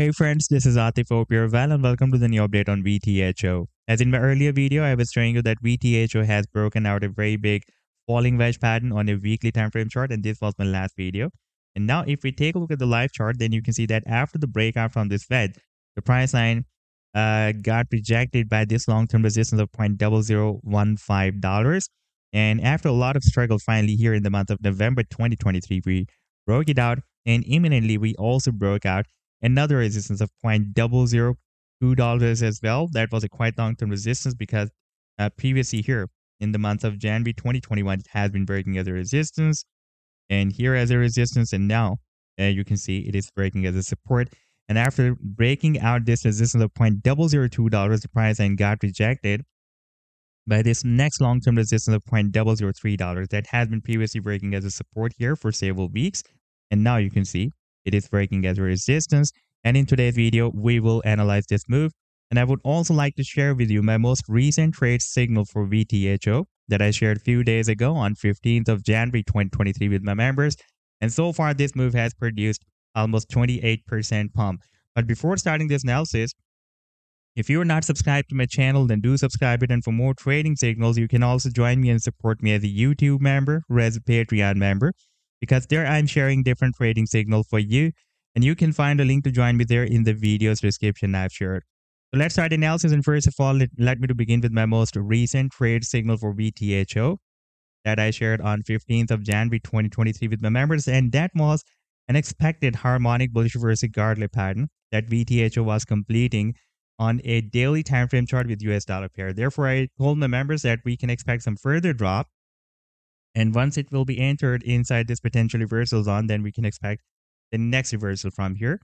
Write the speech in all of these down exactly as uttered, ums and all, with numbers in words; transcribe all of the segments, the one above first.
Hey friends, this is Atif, hope you're well and welcome to the new update on VeThor. As in my earlier video, I was showing you that VeThor has broken out a very big falling wedge pattern on a weekly time frame chart, and this was my last video. And now if we take a look at the live chart, then you can see that after the breakout from this wedge, the price line uh, got rejected by this long-term resistance of zero point zero zero one five dollars. And after a lot of struggle, finally here in the month of November twenty twenty-three, we broke it out, and imminently we also broke out another resistance of zero point zero zero two dollars as well. That was a quite long-term resistance because uh, previously here in the month of January twenty twenty-one, it has been breaking as a resistance and here as a resistance. And now uh, you can see it is breaking as a support. And after breaking out this resistance of zero point zero zero two dollars, the price line got rejected by this next long-term resistance of zero point zero zero three dollars. That has been previously breaking as a support here for several weeks. And now you can see it is breaking as a resistance, and in today's video we will analyze this move. And I would also like to share with you my most recent trade signal for VeThor that I shared a few days ago on fifteenth of January twenty twenty-three with my members. And so far this move has produced almost twenty-eight percent pump. But before starting this analysis, if you are not subscribed to my channel, then do subscribe it. And for more trading signals, you can also join me and support me as a YouTube member or as a Patreon member, because there I'm sharing different trading signal for you, and you can find a link to join me there in the video's description I've shared. So let's start analysis, and first of all, let, let me to begin with my most recent trade signal for VeThor that I shared on fifteenth of January twenty twenty-three with my members, and that was an expected harmonic bullish reversing Gartley pattern that VeThor was completing on a daily time frame chart with U S dollar pair. Therefore, I told my members that we can expect some further drop, and once it will be entered inside this potential reversal zone, then we can expect the next reversal from here.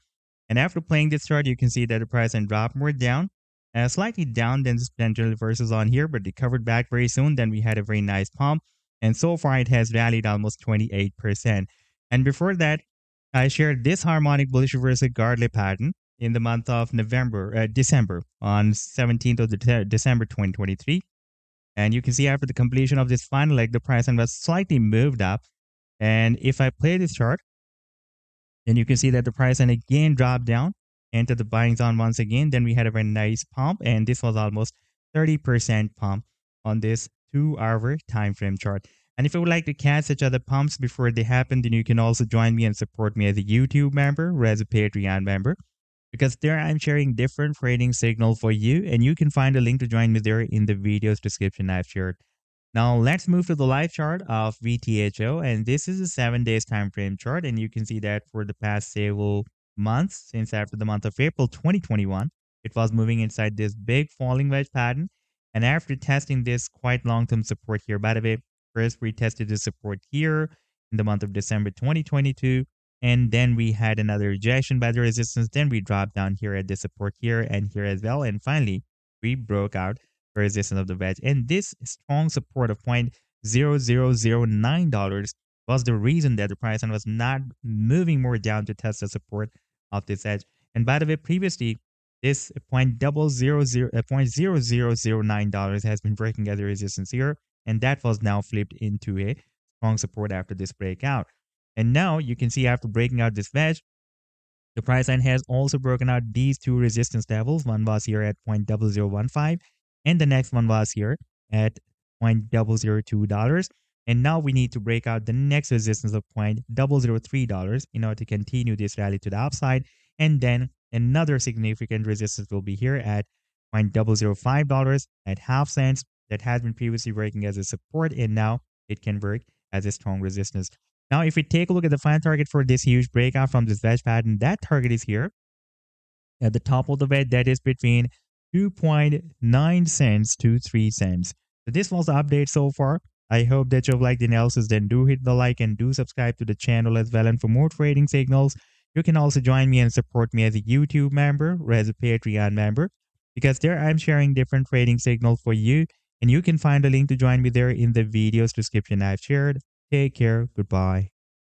And after playing this chart, you can see that the price then dropped more down, uh, slightly down than this potential reversal zone here, but it covered back very soon. Then we had a very nice pump, and so far it has rallied almost twenty-eight percent. And before that, I shared this harmonic bullish reversal Gartley pattern in the month of November, uh, December, on seventeenth of December twenty twenty-three. And you can see after the completion of this final leg, the price line was slightly moved up. And if I play this chart, then you can see that the price line again dropped down, entered the buying zone once again. Then we had a very nice pump, and this was almost thirty percent pump on this two-hour time frame chart. And if you would like to catch such other pumps before they happen, then you can also join me and support me as a YouTube member or as a Patreon member, because there I'm sharing different trading signal for you, and you can find a link to join me there in the video's description I've shared. Now let's move to the live chart of VeThor, and this is a seven days time frame chart, and you can see that for the past several months, since after the month of April twenty twenty-one, it was moving inside this big falling wedge pattern. And after testing this quite long-term support here, by the way, first we tested the support here in the month of December twenty twenty-two. And then we had another rejection by the resistance. Then we dropped down here at the support here and here as well. And finally, we broke out the resistance of the wedge. And this strong support of zero point zero zero zero nine dollars was the reason that the price line was not moving more down to test the support of this edge. And by the way, previously, this zero point zero zero zero nine dollars has been breaking as a resistance here. And that was now flipped into a strong support after this breakout. And now you can see after breaking out this wedge, the price line has also broken out these two resistance levels. One was here at zero point zero zero one five, and the next one was here at zero point zero zero two dollars. And now we need to break out the next resistance of zero point zero zero three dollars in order to continue this rally to the upside. And then another significant resistance will be here at zero point zero zero five dollars at half cents. That has been previously working as a support, and now it can work as a strong resistance. Now, if we take a look at the final target for this huge breakout from this wedge pattern, that target is here at the top of the wedge. That is between two point nine cents to three cents. So this was the update so far. I hope that you've liked the analysis. Then do hit the like and do subscribe to the channel as well. And for more trading signals, you can also join me and support me as a YouTube member or as a Patreon member, because there I'm sharing different trading signals for you. And you can find a link to join me there in the video's description I've shared. Take care. Goodbye.